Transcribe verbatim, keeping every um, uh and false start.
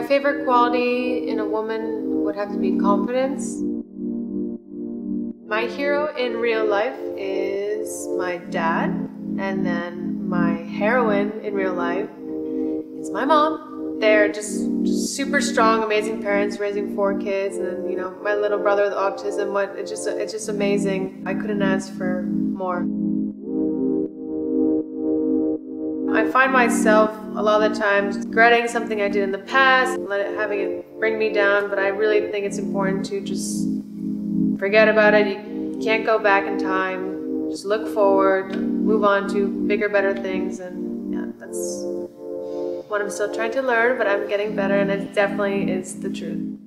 My favorite quality in a woman would have to be confidence. My hero in real life is my dad, and then my heroine in real life is my mom. They're just, just super strong, amazing parents, raising four kids, and then, you know, my little brother with autism. What it's just it's just amazing. I couldn't ask for more. I find myself a lot of the times regretting something I did in the past, having it bring me down, but I really think it's important to just forget about it. You can't go back in time. Just look forward, move on to bigger, better things, and yeah, that's what I'm still trying to learn, but I'm getting better, and it definitely is the truth.